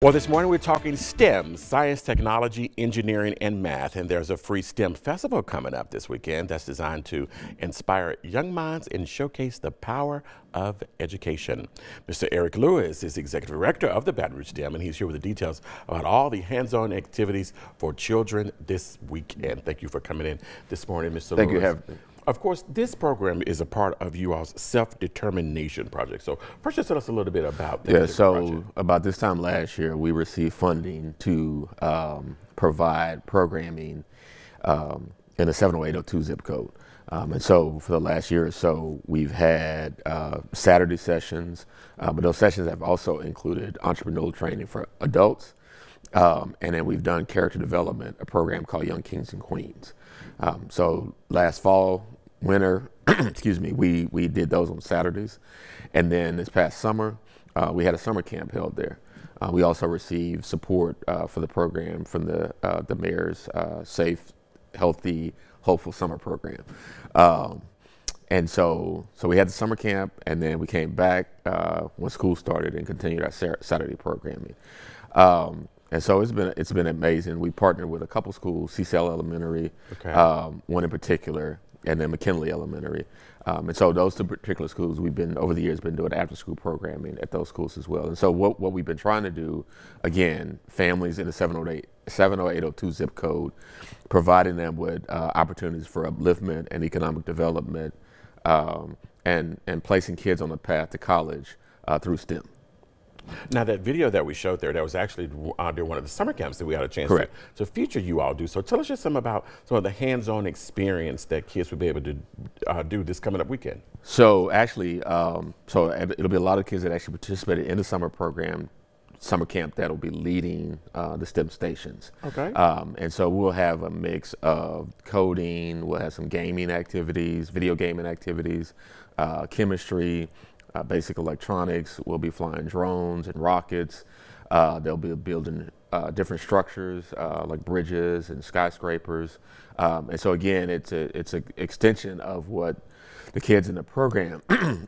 Well, this morning we're talking STEM, science, technology, engineering, and math, and there's a free STEM festival coming up this weekend that's designed to inspire young minds and showcase the power of education. Mr. Eric Lewis is Executive Director of the Baton Rouge STEM, and he's here with the details about all the hands-on activities for children this weekend. Thank you for coming in this morning, Mr. Lewis. Thank you for having me. Of course, this program is a part of you all's Self-Determination Project. So first, just tell us a little bit about that. Yeah, so project. About this time last year, we received funding to provide programming in the 70802 zip code. And so for the last year or so, we've had Saturday sessions, but those sessions have also included entrepreneurial training for adults. And then we've done character development, a program called Young Kings and Queens. So last fall, winter, excuse me, we did those on Saturdays. And then this past summer, we had a summer camp held there. We also received support for the program from the mayor's Safe, Healthy, Hopeful Summer program. And so we had the summer camp, and then we came back when school started and continued our Saturday programming. And so it's been amazing. We partnered with a couple schools, Cecil Elementary, okay. One in particular, and then McKinley Elementary. And so those two particular schools, we've been, over the years, been doing after-school programming at those schools as well. And so what we've been trying to do, again, families in the 70802 zip code, providing them with opportunities for upliftment and economic development, and placing kids on the path to college through STEM. Now, that video that we showed there, that was actually during one of the summer camps that we had a chance to feature you all do. So tell us just some about some of the hands-on experience that kids would be able to do this coming up weekend. So actually, so it'll be a lot of kids that actually participated in the summer program, summer camp, that'll be leading the STEM stations. Okay. And so we'll have a mix of coding, we'll have some gaming activities, video gaming activities, chemistry, basic electronics. We'll be flying drones and rockets. They'll be building different structures like bridges and skyscrapers. And so again, it's an extension of what the kids in the program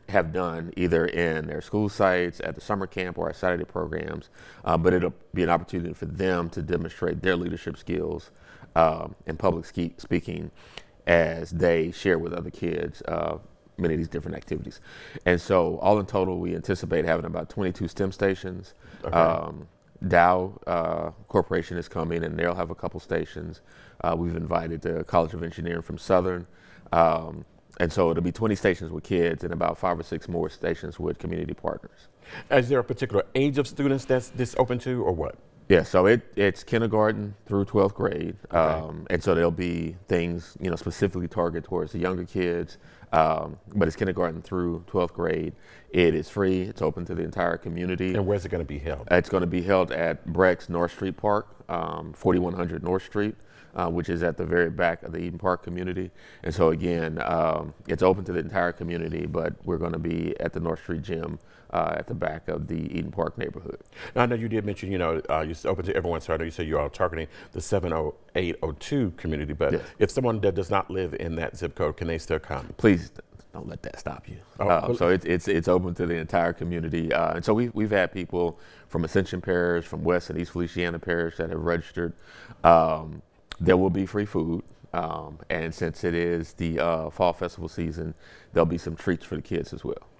have done either in their school sites, at the summer camp, or our Saturday programs. But it'll be an opportunity for them to demonstrate their leadership skills and public speaking as they share with other kids many of these different activities. And so all in total, we anticipate having about 22 STEM stations. Okay. Dow Corporation is coming, and they'll have a couple stations. We've invited the College of Engineering from Southern. And so it'll be 20 stations with kids and about 5 or 6 more stations with community partners. Is there a particular age of students that's this open to, or what? Yeah, so it's kindergarten through 12th grade, okay. And so there'll be things, you know, specifically targeted towards the younger kids, but it's kindergarten through 12th grade. It is free, it's open to the entire community. And where's it gonna be held? It's gonna be held at Breck's North Street Park, 4100 North Street, which is at the very back of the Eden Park community. And so again, it's open to the entire community, but we're gonna be at the North Street Gym at the back of the Eden Park neighborhood. Now, I know you did mention, you know, it's open to everyone, so I know you said you are targeting the 70802 community, but yes. If someone that does not live in that zip code, can they still come? Please don't let that stop you. Oh, so it's open to the entire community. And so we've had people from Ascension Parish, from West and East Feliciana Parish that have registered. There will be free food, and since it is the fall festival season, there'll be some treats for the kids as well.